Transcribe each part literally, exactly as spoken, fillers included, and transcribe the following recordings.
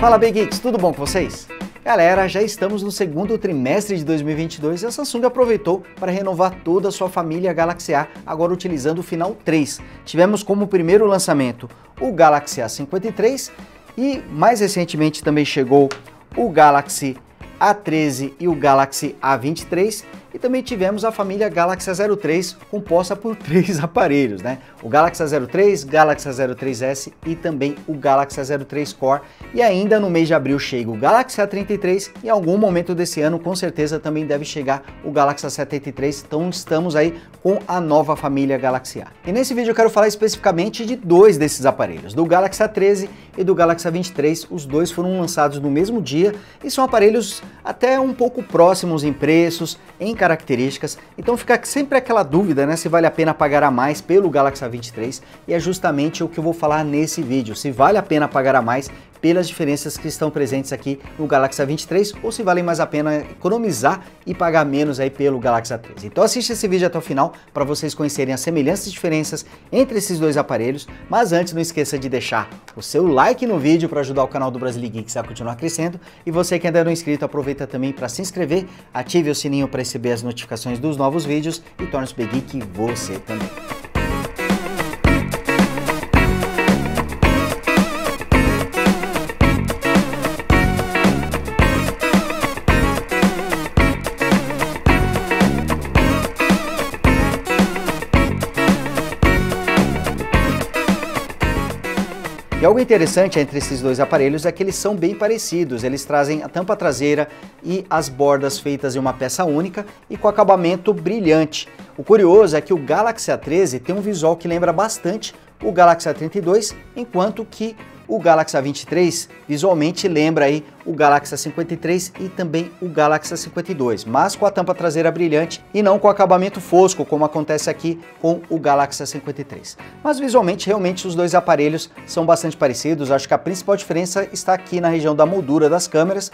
Fala, Big Geeks, tudo bom com vocês? Galera, já estamos no segundo trimestre de dois mil e vinte e dois e a Samsung aproveitou para renovar toda a sua família Galaxy A, agora utilizando o final três. Tivemos como primeiro lançamento o Galaxy A cinquenta e três e mais recentemente também chegou o Galaxy A treze e o Galaxy A vinte e três, e também tivemos a família Galaxy A zero três, composta por três aparelhos, né? O Galaxy A zero três, Galaxy A zero três S e também o Galaxy A zero três Core. E ainda no mês de abril chega o Galaxy A trinta e três e em algum momento desse ano, com certeza, também deve chegar o Galaxy A setenta e três. Então estamos aí com a nova família Galaxy A. E nesse vídeo eu quero falar especificamente de dois desses aparelhos, do Galaxy A treze e do Galaxy A vinte e três. Os dois foram lançados no mesmo dia e são aparelhos até um pouco próximos em preços, em características, então fica sempre aquela dúvida, né, se vale a pena pagar a mais pelo Galaxy A vinte e três, e é justamente o que eu vou falar nesse vídeo, se vale a pena pagar a mais pelas diferenças que estão presentes aqui no Galaxy A vinte e três, ou se vale mais a pena economizar e pagar menos aí pelo Galaxy A treze. Então assiste esse vídeo até o final para vocês conhecerem as semelhanças e diferenças entre esses dois aparelhos, mas antes não esqueça de deixar o seu like no vídeo para ajudar o canal do Brasil Geeks a continuar crescendo, e você que ainda não é inscrito, aproveita também para se inscrever, ative o sininho para receber as notificações dos novos vídeos e torne-se Big Geek você também. E algo interessante entre esses dois aparelhos é que eles são bem parecidos, eles trazem a tampa traseira e as bordas feitas em uma peça única e com acabamento brilhante. O curioso é que o Galaxy A treze tem um visual que lembra bastante o Galaxy A trinta e dois, enquanto que o Galaxy A vinte e três visualmente lembra aí o Galaxy A cinquenta e três e também o Galaxy A cinquenta e dois, mas com a tampa traseira brilhante e não com acabamento fosco, como acontece aqui com o Galaxy A cinquenta e três. Mas visualmente, realmente, os dois aparelhos são bastante parecidos. Acho que a principal diferença está aqui na região da moldura das câmeras,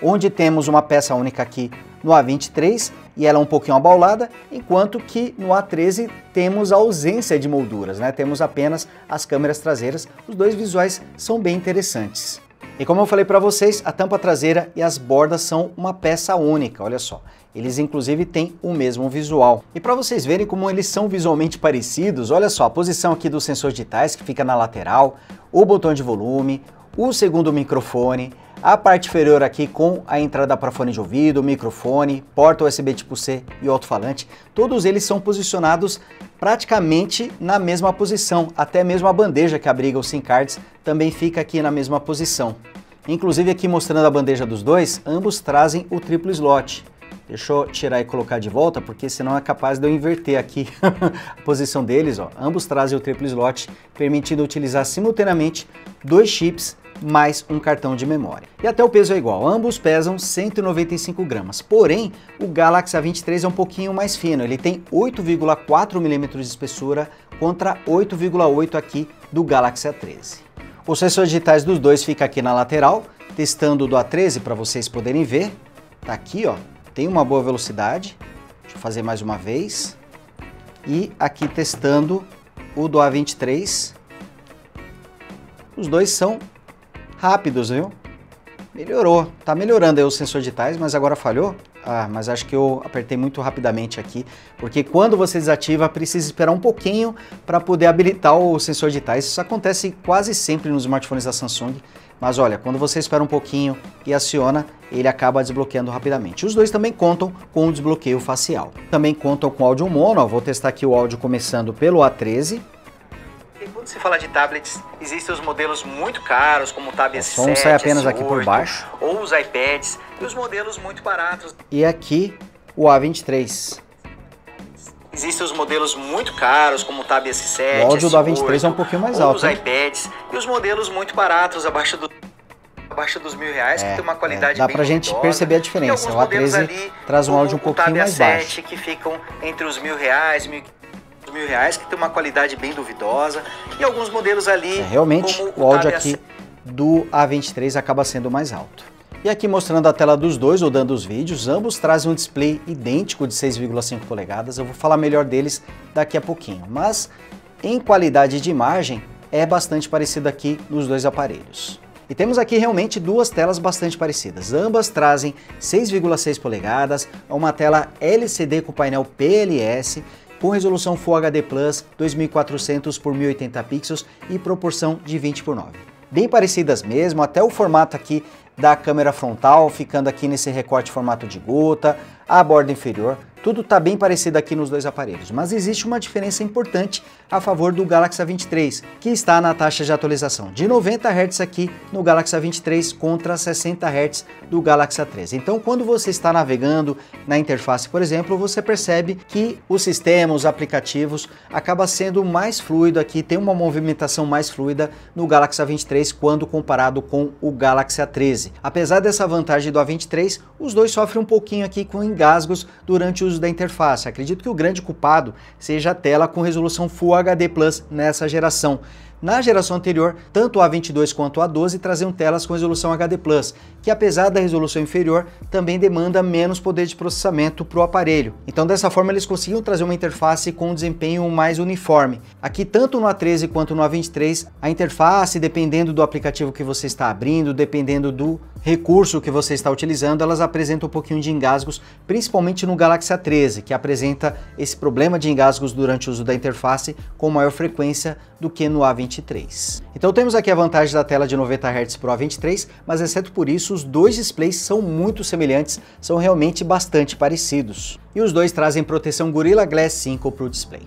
onde temos uma peça única aqui no A vinte e três, e ela é um pouquinho abaulada, enquanto que no A treze temos a ausência de molduras, né? Temos apenas as câmeras traseiras. Os dois visuais são bem interessantes. E como eu falei para vocês, a tampa traseira e as bordas são uma peça única, olha só. Eles inclusive têm o mesmo visual. E para vocês verem como eles são visualmente parecidos, olha só a posição aqui dos sensores digitais que fica na lateral, o botão de volume, o segundo microfone, a parte inferior aqui com a entrada para fone de ouvido, microfone, porta U S B tipo C e alto-falante. Todos eles são posicionados praticamente na mesma posição, até mesmo a bandeja que abriga os SIM cards também fica aqui na mesma posição. Inclusive aqui mostrando a bandeja dos dois, ambos trazem o triplo slot. Deixa eu tirar e colocar de volta, porque senão é capaz de eu inverter aqui a posição deles. Ó. Ambos trazem o triplo slot, permitindo utilizar simultaneamente dois chips mais um cartão de memória. E até o peso é igual, ambos pesam cento e noventa e cinco gramas, porém o Galaxy A vinte e três é um pouquinho mais fino, ele tem oito vírgula quatro milímetros de espessura contra oito vírgula oito aqui do Galaxy A treze. Os sensores digitais dos dois ficam aqui na lateral, testando do A treze para vocês poderem ver, tá aqui ó, tem uma boa velocidade, deixa eu fazer mais uma vez, e aqui testando o do A vinte e três, os dois são rápidos, viu? Melhorou, tá melhorando aí os sensores digitais, mas agora falhou? Ah, mas acho que eu apertei muito rapidamente aqui, porque quando você desativa, precisa esperar um pouquinho para poder habilitar o sensor digitais. Isso acontece quase sempre nos smartphones da Samsung, mas olha, quando você espera um pouquinho e aciona, ele acaba desbloqueando rapidamente. Os dois também contam com o desbloqueio facial. Também contam com áudio mono, ó, vou testar aqui o áudio começando pelo A treze. Quando se fala de tablets, existem os modelos muito caros, como o Tab S sete, o som sai apenas aqui por baixo, ou os iPads, e os modelos muito baratos. E aqui o A vinte e três. Existem os modelos muito caros, como o Tab S sete, o áudio do A vinte e três é um pouquinho mais alto, os iPads, e os modelos muito baratos, abaixo do abaixo dos mil reais, é, que tem uma qualidade é, dá bem pra gente idosa, perceber a diferença. O A treze ali, traz um áudio um pouquinho mais baixo. O Tab S sete, que ficam entre os mil reais, mil mil reais, que tem uma qualidade bem duvidosa, e alguns modelos ali... É, realmente, o áudio aqui do A vinte e três acaba sendo mais alto. E aqui mostrando a tela dos dois, ou dando os vídeos, ambos trazem um display idêntico de seis vírgula cinco polegadas, eu vou falar melhor deles daqui a pouquinho, mas em qualidade de imagem é bastante parecido aqui nos dois aparelhos. E temos aqui realmente duas telas bastante parecidas. Ambas trazem seis vírgula seis polegadas, uma tela L C D com painel P L S, com resolução Full H D Plus, dois mil e quatrocentos por mil e oitenta pixels e proporção de vinte por nove. Bem parecidas mesmo, até o formato aqui da câmera frontal, ficando aqui nesse recorte formato de gota, a borda inferior, tudo está bem parecido aqui nos dois aparelhos, mas existe uma diferença importante a favor do Galaxy A vinte e três, que está na taxa de atualização de noventa hertz aqui no Galaxy A vinte e três contra sessenta hertz do Galaxy A treze. Então, quando você está navegando na interface, por exemplo, você percebe que o sistema, os aplicativos, acaba sendo mais fluido aqui, tem uma movimentação mais fluida no Galaxy A vinte e três quando comparado com o Galaxy A treze. Apesar dessa vantagem do A vinte e três, os dois sofrem um pouquinho aqui com engasgos durante o uso da interface. Acredito que o grande culpado seja a tela com resolução Full H D Plus nessa geração. Na geração anterior, tanto o A vinte e dois quanto o A doze traziam telas com resolução H D plus, que apesar da resolução inferior, também demanda menos poder de processamento para o aparelho. Então dessa forma eles conseguiam trazer uma interface com um desempenho mais uniforme. Aqui tanto no A treze quanto no A vinte e três, a interface, dependendo do aplicativo que você está abrindo, dependendo do recurso que você está utilizando, elas apresentam um pouquinho de engasgos, principalmente no Galaxy A treze, que apresenta esse problema de engasgos durante o uso da interface com maior frequência do que no A vinte e três. Então temos aqui a vantagem da tela de noventa hertz para o A vinte e três, mas exceto por isso, os dois displays são muito semelhantes, são realmente bastante parecidos. E os dois trazem proteção Gorilla Glass cinco para o display.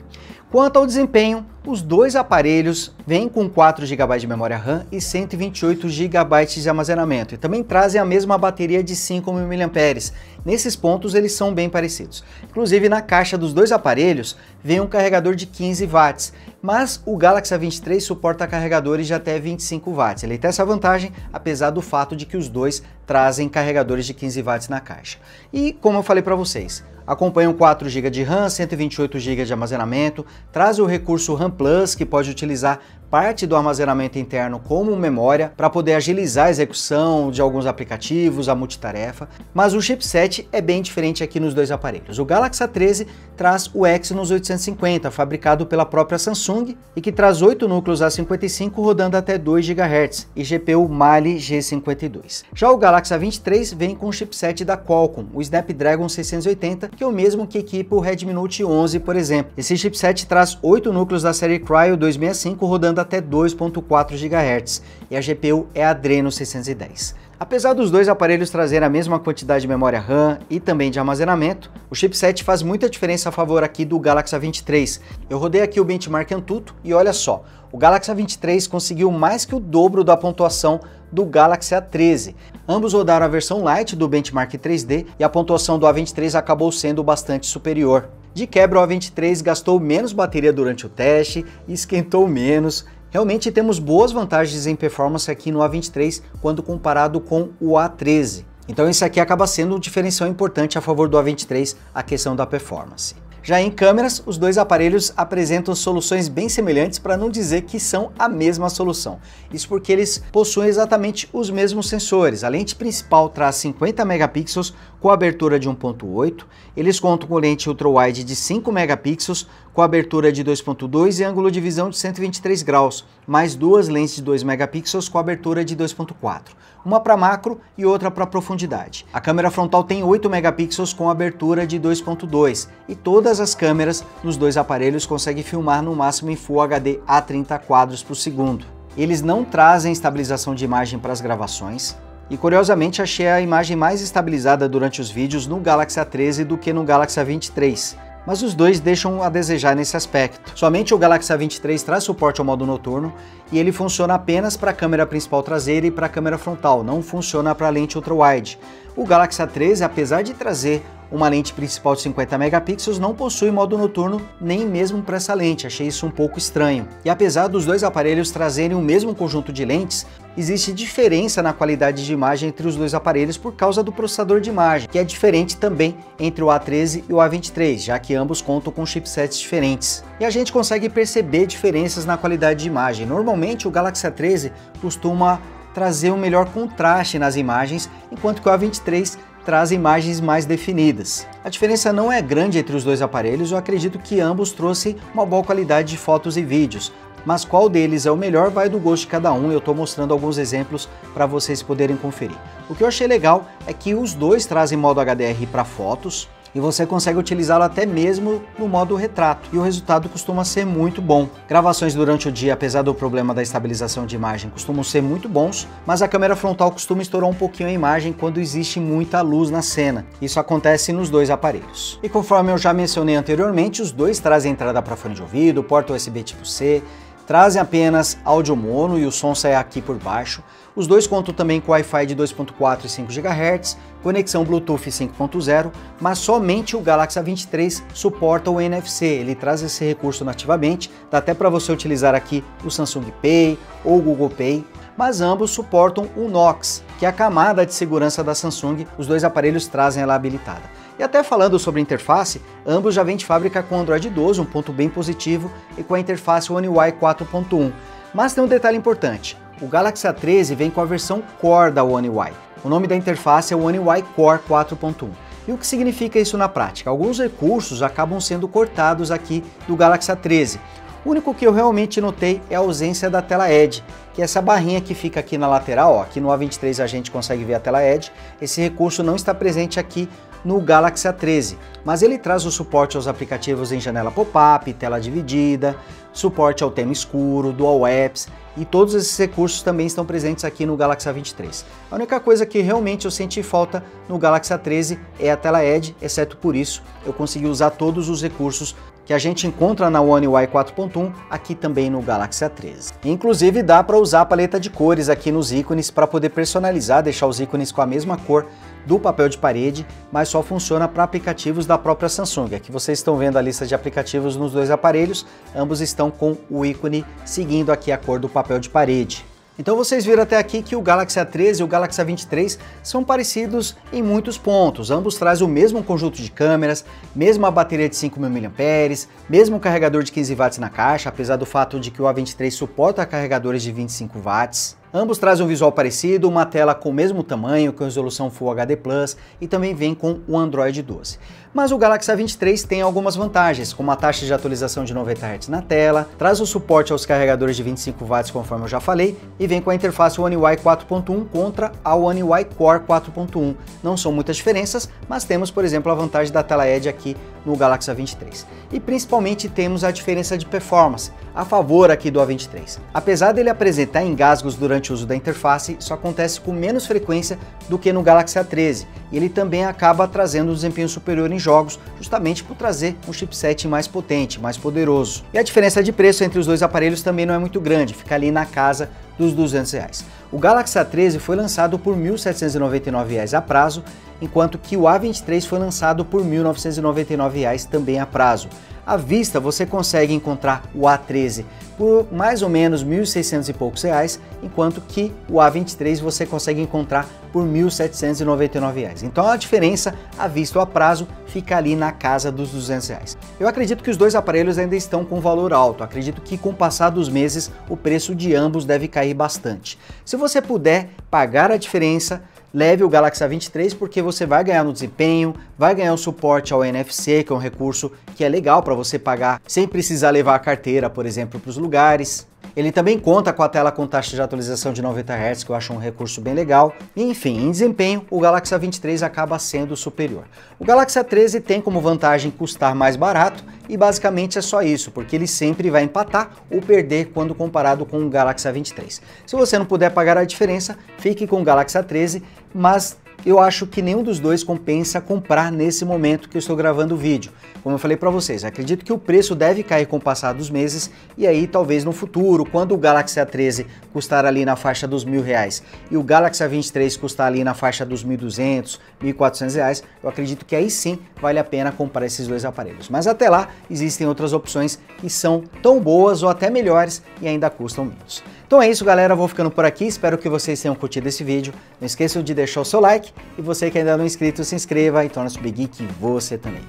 Quanto ao desempenho, os dois aparelhos vêm com quatro gigas de memória RAM e cento e vinte e oito gigas de armazenamento e também trazem a mesma bateria de cinco mil miliampères-hora. Nesses pontos eles são bem parecidos. Inclusive na caixa dos dois aparelhos vem um carregador de quinze watts, mas o Galaxy A vinte e três suporta carregadores de até vinte e cinco watts. Ele tem essa vantagem apesar do fato de que os dois trazem carregadores de quinze watts na caixa. E como eu falei para vocês, acompanham quatro gigas de RAM, cento e vinte e oito gigas de armazenamento, traz o recurso RAM Plus, que pode utilizar parte do armazenamento interno como memória para poder agilizar a execução de alguns aplicativos, a multitarefa, mas o chipset é bem diferente aqui nos dois aparelhos. O Galaxy A treze traz o Exynos oitocentos e cinquenta, fabricado pela própria Samsung e que traz oito núcleos A cinquenta e cinco rodando até dois gigahertz e G P U Mali G cinquenta e dois. Já o Galaxy A vinte e três vem com o chipset da Qualcomm, o Snapdragon seiscentos e oitenta, que é o mesmo que equipa o Redmi Note onze, por exemplo. Esse chipset traz oito núcleos da série Kryo duzentos e sessenta e cinco rodando até dois ponto quatro gigahertz e a G P U é a Adreno seiscentos e dez. Apesar dos dois aparelhos trazerem a mesma quantidade de memória RAM e também de armazenamento, o chipset faz muita diferença a favor aqui do Galaxy A vinte e três. Eu rodei aqui o benchmark AnTuTu e olha só, o Galaxy A vinte e três conseguiu mais que o dobro da pontuação do Galaxy A treze. Ambos rodaram a versão light do benchmark três D e a pontuação do A vinte e três acabou sendo bastante superior. De quebra, o A vinte e três gastou menos bateria durante o teste, esquentou menos. Realmente temos boas vantagens em performance aqui no A vinte e três quando comparado com o A treze. Então isso aqui acaba sendo um diferencial importante a favor do A vinte e três, a questão da performance. Já em câmeras, os dois aparelhos apresentam soluções bem semelhantes, para não dizer que são a mesma solução. Isso porque eles possuem exatamente os mesmos sensores. A lente principal traz cinquenta megapixels com abertura de um ponto oito, eles contam com lente ultra-wide de cinco megapixels com abertura de dois ponto dois e ângulo de visão de cento e vinte e três graus, mais duas lentes de dois megapixels com abertura de dois ponto quatro, uma para macro e outra para profundidade. A câmera frontal tem oito megapixels com abertura de dois ponto dois e toda Todas as câmeras nos dois aparelhos conseguem filmar no máximo em Full H D a trinta quadros por segundo. Eles não trazem estabilização de imagem para as gravações e curiosamente achei a imagem mais estabilizada durante os vídeos no Galaxy A treze do que no Galaxy A vinte e três. Mas os dois deixam a desejar nesse aspecto. Somente o Galaxy A vinte e três traz suporte ao modo noturno e ele funciona apenas para a câmera principal traseira e para a câmera frontal, não funciona para a lente ultra-wide. O Galaxy A treze, apesar de trazer uma lente principal de cinquenta megapixels, não possui modo noturno nem mesmo para essa lente, achei isso um pouco estranho. E apesar dos dois aparelhos trazerem o mesmo conjunto de lentes, existe diferença na qualidade de imagem entre os dois aparelhos por causa do processador de imagem, que é diferente também entre o A treze e o A vinte e três, já que ambos contam com chipsets diferentes. E a gente consegue perceber diferenças na qualidade de imagem. Normalmente o Galaxy A treze costuma trazer um melhor contraste nas imagens, enquanto que o A vinte e três traz imagens mais definidas. A diferença não é grande entre os dois aparelhos, eu acredito que ambos trouxem uma boa qualidade de fotos e vídeos. mas qual deles é o melhor vai do gosto de cada um, eu estou mostrando alguns exemplos para vocês poderem conferir. O que eu achei legal é que os dois trazem modo H D R para fotos, e você consegue utilizá-lo até mesmo no modo retrato, e o resultado costuma ser muito bom. Gravações durante o dia, apesar do problema da estabilização de imagem, costumam ser muito bons, mas a câmera frontal costuma estourar um pouquinho a imagem quando existe muita luz na cena. Isso acontece nos dois aparelhos. E conforme eu já mencionei anteriormente, os dois trazem entrada para fone de ouvido, porta U S B tipo C, trazem apenas áudio mono e o som sai aqui por baixo. Os dois contam também com Wi-Fi de dois ponto quatro e cinco gigahertz, conexão Bluetooth cinco ponto zero, mas somente o Galaxy A vinte e três suporta o N F C, ele traz esse recurso nativamente, dá até para você utilizar aqui o Samsung Pay ou o Google Pay, mas ambos suportam o Knox, que é a camada de segurança da Samsung, os dois aparelhos trazem ela habilitada. E até falando sobre interface, ambos já vêm de fábrica com Android doze, um ponto bem positivo, e com a interface One U I quatro ponto um, mas tem um detalhe importante. O Galaxy A treze vem com a versão Core da One U I. O nome da interface é One U I Core quatro ponto um. E o que significa isso na prática? Alguns recursos acabam sendo cortados aqui do Galaxy A treze. O único que eu realmente notei é a ausência da tela Edge, que é essa barrinha que fica aqui na lateral, ó. Aqui no A vinte e três a gente consegue ver a tela Edge. Esse recurso não está presente aqui no Galaxy A treze, mas ele traz o suporte aos aplicativos em janela pop-up, tela dividida, suporte ao tema escuro, dual apps, e todos esses recursos também estão presentes aqui no Galaxy A vinte e três. A única coisa que realmente eu senti falta no Galaxy A treze é a tela Edge, exceto por isso eu consegui usar todos os recursos que a gente encontra na One U I quatro ponto um aqui também no Galaxy A treze. Inclusive dá para usar a paleta de cores aqui nos ícones para poder personalizar, deixar os ícones com a mesma cor do papel de parede, mas só funciona para aplicativos da própria Samsung. Aqui vocês estão vendo a lista de aplicativos nos dois aparelhos, ambos estão com o ícone seguindo aqui a cor do papel de parede. Então vocês viram até aqui que o Galaxy A treze e o Galaxy A vinte e três são parecidos em muitos pontos. Ambos trazem o mesmo conjunto de câmeras, mesma bateria de cinco mil miliampères-hora, mesmo carregador de quinze watts na caixa, apesar do fato de que o A vinte e três suporta carregadores de vinte e cinco watts. Ambos trazem um visual parecido, uma tela com o mesmo tamanho, com resolução Full H D plus, e também vem com o Android doze. Mas o Galaxy A vinte e três tem algumas vantagens, como a taxa de atualização de noventa hertz na tela, traz o suporte aos carregadores de vinte e cinco watts, conforme eu já falei, e vem com a interface One U I quatro ponto um contra a One U I Core quatro ponto um. Não são muitas diferenças, mas temos, por exemplo, a vantagem da tela Edge aqui no Galaxy A vinte e três. E principalmente temos a diferença de performance, a favor aqui do A vinte e três. Apesar dele apresentar engasgos durante o uso da interface, isso acontece com menos frequência do que no Galaxy A treze, e ele também acaba trazendo um desempenho superior em jogos, justamente por trazer um chipset mais potente, mais poderoso. E a diferença de preço entre os dois aparelhos também não é muito grande, fica ali na casa dos duzentos reais. O Galaxy A treze foi lançado por mil setecentos e noventa e nove reais a prazo, enquanto que o A vinte e três foi lançado por mil novecentos e noventa e nove reais também a prazo. À vista você consegue encontrar o A treze por mais ou menos mil e seiscentos e poucos reais, enquanto que o A vinte e três você consegue encontrar por mil setecentos e noventa e nove reais. Então a diferença à vista ou a prazo fica ali na casa dos duzentos reais. Eu acredito que os dois aparelhos ainda estão com valor alto, acredito que com o passar dos meses o preço de ambos deve cair bastante. Se você puder pagar a diferença, leve o Galaxy A vinte e três porque você vai ganhar no desempenho, vai ganhar o suporte ao N F C, que é um recurso que é legal para você pagar sem precisar levar a carteira, por exemplo, para os lugares. Ele também conta com a tela com taxa de atualização de noventa hertz, que eu acho um recurso bem legal. E, enfim, em desempenho, o Galaxy A vinte e três acaba sendo superior. O Galaxy A treze tem como vantagem custar mais barato e basicamente é só isso, porque ele sempre vai empatar ou perder quando comparado com o Galaxy A vinte e três. Se você não puder pagar a diferença, fique com o Galaxy A treze, mas eu acho que nenhum dos dois compensa comprar nesse momento que eu estou gravando o vídeo. Como eu falei para vocês, acredito que o preço deve cair com o passar dos meses, e aí talvez no futuro, quando o Galaxy A treze custar ali na faixa dos mil reais e o Galaxy A vinte e três custar ali na faixa dos mil e duzentos, mil e quatrocentos reais, eu acredito que aí sim vale a pena comprar esses dois aparelhos. Mas até lá existem outras opções que são tão boas ou até melhores e ainda custam menos. Então é isso, galera, eu vou ficando por aqui, espero que vocês tenham curtido esse vídeo, não esqueçam de deixar o seu like, e você que ainda não é inscrito, se inscreva e torne-se Big Geek você também.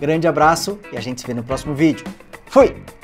Grande abraço e a gente se vê no próximo vídeo. Fui!